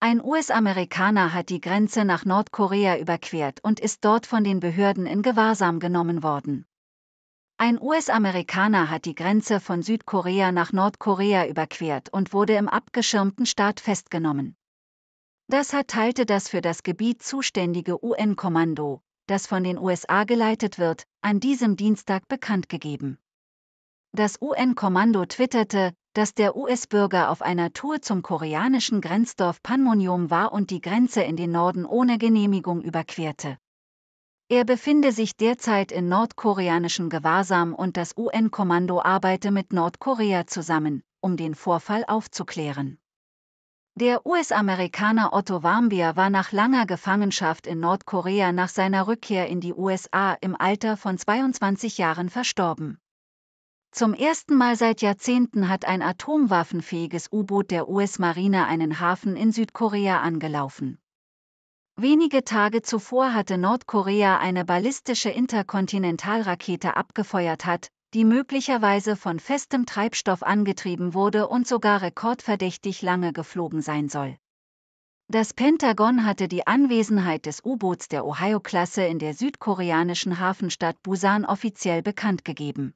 Ein US-Amerikaner hat die Grenze nach Nordkorea überquert und ist dort von den Behörden in Gewahrsam genommen worden. Ein US-Amerikaner hat die Grenze von Südkorea nach Nordkorea überquert und wurde im abgeschirmten Staat festgenommen. Das teilte das für das Gebiet zuständige UN-Kommando, das von den USA geleitet wird, an diesem Dienstag bekannt gegeben. Das UN-Kommando twitterte, dass der US-Bürger auf einer Tour zum koreanischen Grenzdorf Panmunjom war und die Grenze in den Norden ohne Genehmigung überquerte. Er befinde sich derzeit in nordkoreanischem Gewahrsam und das UN-Kommando arbeite mit Nordkorea zusammen, um den Vorfall aufzuklären. Der US-Amerikaner Otto Warmbier war nach langer Gefangenschaft in Nordkorea nach seiner Rückkehr in die USA im Alter von 22 Jahren verstorben. Zum ersten Mal seit Jahrzehnten hat ein atomwaffenfähiges U-Boot der US-Marine einen Hafen in Südkorea angelaufen. Wenige Tage zuvor hatte Nordkorea eine ballistische Interkontinentalrakete abgefeuert, die möglicherweise von festem Treibstoff angetrieben wurde und sogar rekordverdächtig lange geflogen sein soll. Das Pentagon hatte die Anwesenheit des U-Boots der Ohio-Klasse in der südkoreanischen Hafenstadt Busan offiziell bekannt gegeben.